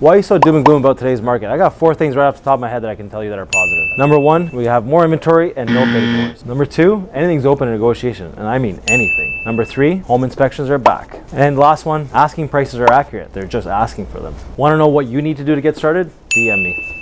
Why are you so doom and gloom about today's market? I got four things right off the top of my head that I can tell you that are positive. Number one, we have more inventory and no pay floors. Number two, anything's open in negotiation, and I mean anything. Number three, home inspections are back. And last one, asking prices are accurate. They're just asking for them. Want to know what you need to do to get started? DM me.